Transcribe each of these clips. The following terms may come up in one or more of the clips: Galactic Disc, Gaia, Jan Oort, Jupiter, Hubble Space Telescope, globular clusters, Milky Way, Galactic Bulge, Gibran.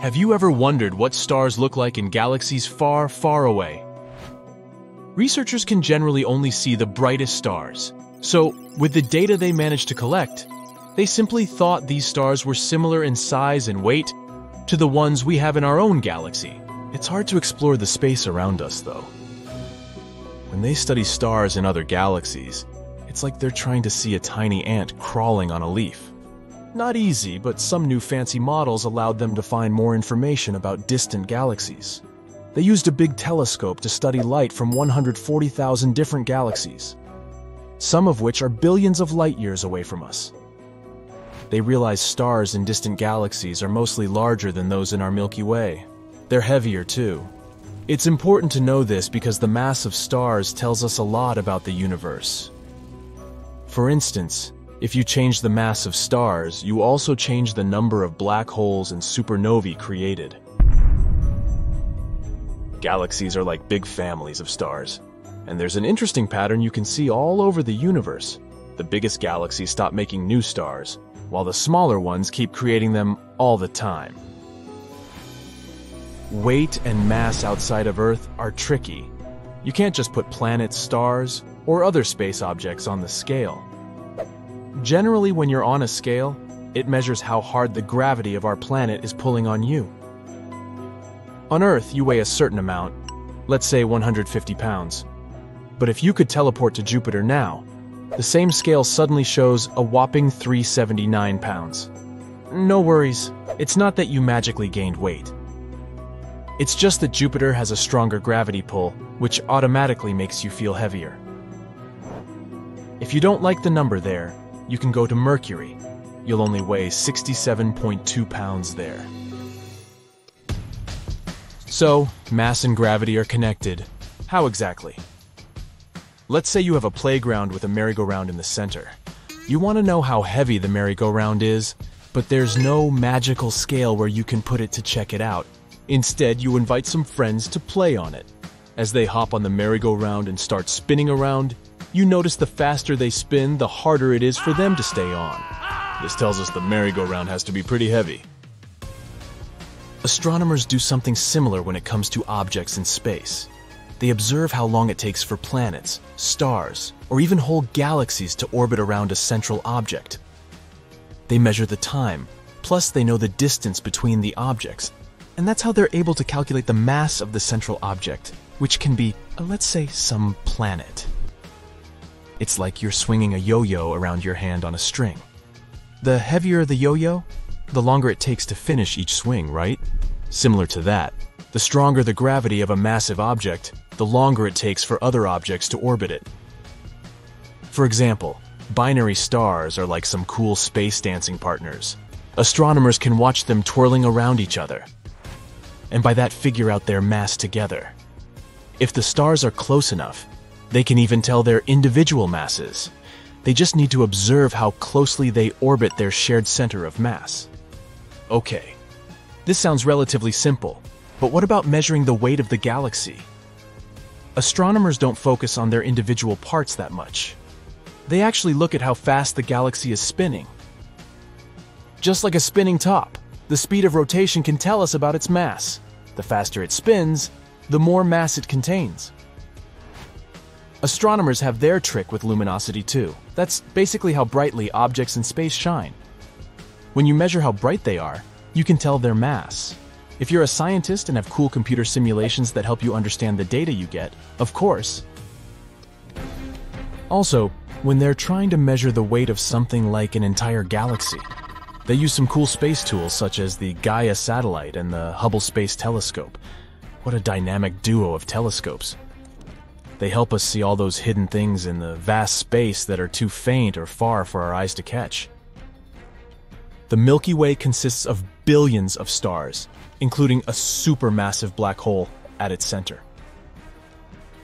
Have you ever wondered what stars look like in galaxies far, far away? Researchers can generally only see the brightest stars. So, with the data they managed to collect, they simply thought these stars were similar in size and weight to the ones we have in our own galaxy. It's hard to explore the space around us, though. When they study stars in other galaxies, it's like they're trying to see a tiny ant crawling on a leaf. Not easy, but some new fancy models allowed them to find more information about distant galaxies. They used a big telescope to study light from 140,000 different galaxies, some of which are billions of light years away from us. They realize stars in distant galaxies are mostly larger than those in our Milky Way. They're heavier too. It's important to know this because the mass of stars tells us a lot about the universe. For instance, if you change the mass of stars, you also change the number of black holes and supernovae created. Galaxies are like big families of stars, and there's an interesting pattern you can see all over the universe. The biggest galaxies stop making new stars, while the smaller ones keep creating them all the time. Weight and mass outside of Earth are tricky. You can't just put planets, stars, or other space objects on the scale. Generally, when you're on a scale, it measures how hard the gravity of our planet is pulling on you. On Earth, you weigh a certain amount, let's say 150 pounds. But if you could teleport to Jupiter now, the same scale suddenly shows a whopping 379 pounds. No worries, it's not that you magically gained weight. It's just that Jupiter has a stronger gravity pull, which automatically makes you feel heavier. If you don't like the number there, you can go to Mercury. You'll only weigh 67.2 pounds there. So, mass and gravity are connected. How exactly? Let's say you have a playground with a merry-go-round in the center. You want to know how heavy the merry-go-round is, but there's no magical scale where you can put it to check it out. Instead, you invite some friends to play on it. As they hop on the merry-go-round and start spinning around, you notice the faster they spin, the harder it is for them to stay on. This tells us the merry-go-round has to be pretty heavy. Astronomers do something similar when it comes to objects in space. They observe how long it takes for planets, stars, or even whole galaxies to orbit around a central object. They measure the time, plus they know the distance between the objects, and that's how they're able to calculate the mass of the central object, which can be, let's say, some planet. It's like you're swinging a yo-yo around your hand on a string. The heavier the yo-yo, the longer it takes to finish each swing, right? Similar to that, the stronger the gravity of a massive object, the longer it takes for other objects to orbit it. For example, binary stars are like some cool space dancing partners. Astronomers can watch them twirling around each other, and by that figure out their mass together. If the stars are close enough, they can even tell their individual masses. They just need to observe how closely they orbit their shared center of mass. Okay, this sounds relatively simple, but what about measuring the weight of the galaxy? Astronomers don't focus on their individual parts that much. They actually look at how fast the galaxy is spinning. Just like a spinning top, the speed of rotation can tell us about its mass. The faster it spins, the more mass it contains. Astronomers have their trick with luminosity too. That's basically how brightly objects in space shine. When you measure how bright they are, you can tell their mass. If you're a scientist and have cool computer simulations that help you understand the data you get, of course. Also, when they're trying to measure the weight of something like an entire galaxy, they use some cool space tools such as the Gaia satellite and the Hubble Space Telescope. What a dynamic duo of telescopes. They help us see all those hidden things in the vast space that are too faint or far for our eyes to catch. The Milky Way consists of billions of stars, including a supermassive black hole at its center.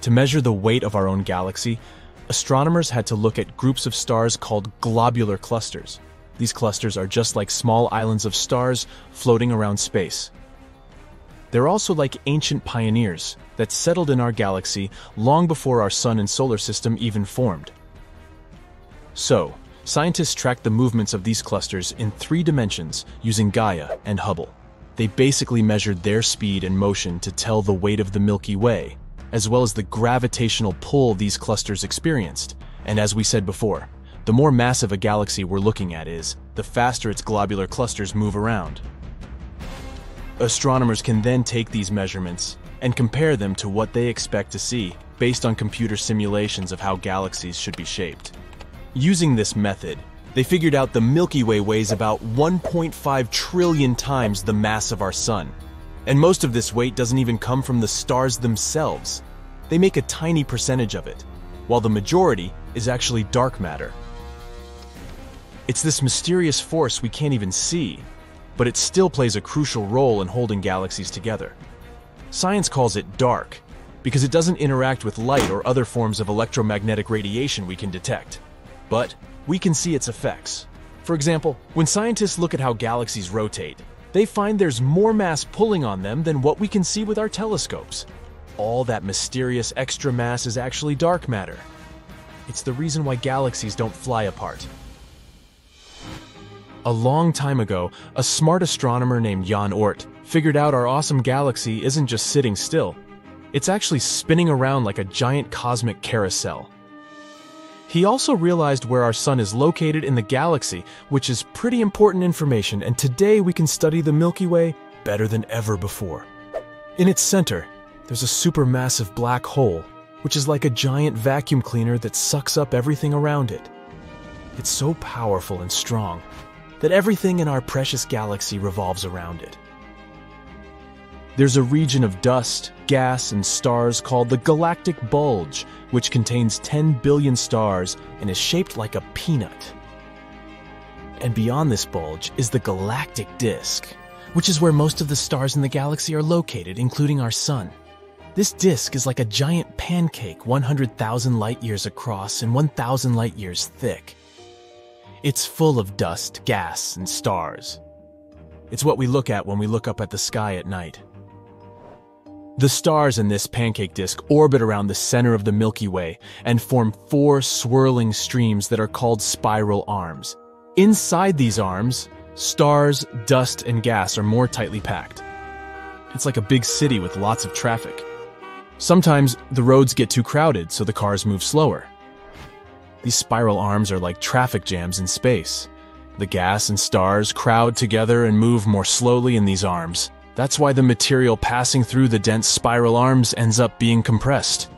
To measure the weight of our own galaxy, astronomers had to look at groups of stars called globular clusters. These clusters are just like small islands of stars floating around space. They're also like ancient pioneers that settled in our galaxy long before our sun and solar system even formed. So, scientists tracked the movements of these clusters in 3 dimensions using Gaia and Hubble. They basically measured their speed and motion to tell the weight of the Milky Way, as well as the gravitational pull these clusters experienced. And as we said before, the more massive a galaxy we're looking at is, the faster its globular clusters move around. Astronomers can then take these measurements and compare them to what they expect to see based on computer simulations of how galaxies should be shaped. Using this method, they figured out the Milky Way weighs about 1.5 trillion times the mass of our Sun. And most of this weight doesn't even come from the stars themselves. They make a tiny percentage of it, while the majority is actually dark matter. It's this mysterious force we can't even see, but it still plays a crucial role in holding galaxies together. Science calls it dark, because it doesn't interact with light or other forms of electromagnetic radiation we can detect. But we can see its effects. For example, when scientists look at how galaxies rotate, they find there's more mass pulling on them than what we can see with our telescopes. All that mysterious extra mass is actually dark matter. It's the reason why galaxies don't fly apart. A long time ago, a smart astronomer named Jan Oort figured out our awesome galaxy isn't just sitting still. It's actually spinning around like a giant cosmic carousel. He also realized where our Sun is located in the galaxy, which is pretty important information, and today we can study the Milky Way better than ever before. In its center, there's a supermassive black hole, which is like a giant vacuum cleaner that sucks up everything around it. It's so powerful and strong that everything in our precious galaxy revolves around it. There's a region of dust, gas, and stars called the Galactic Bulge, which contains 10 billion stars and is shaped like a peanut. And beyond this bulge is the Galactic Disc, which is where most of the stars in the galaxy are located, including our Sun. This disc is like a giant pancake 100,000 light-years across and 1,000 light-years thick. It's full of dust, gas, and stars. It's what we look at when we look up at the sky at night. The stars in this pancake disk orbit around the center of the Milky Way and form four swirling streams that are called spiral arms. Inside these arms, stars, dust, and gas are more tightly packed. It's like a big city with lots of traffic. Sometimes the roads get too crowded, so the cars move slower. These spiral arms are like traffic jams in space. The gas and stars crowd together and move more slowly in these arms. That's why the material passing through the dense spiral arms ends up being compressed.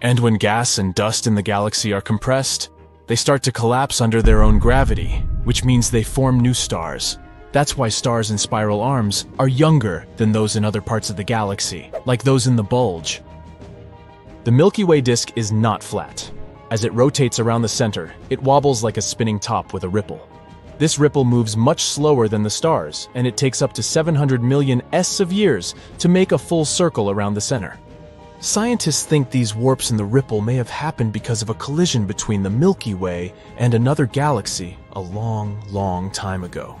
And when gas and dust in the galaxy are compressed, they start to collapse under their own gravity, which means they form new stars. That's why stars in spiral arms are younger than those in other parts of the galaxy, like those in the bulge. The Milky Way disk is not flat. As it rotates around the center, it wobbles like a spinning top with a ripple. This ripple moves much slower than the stars, and it takes up to 700 million s of years to make a full circle around the center. Scientists think these warps in the ripple may have happened because of a collision between the Milky Way and another galaxy a long, long time ago.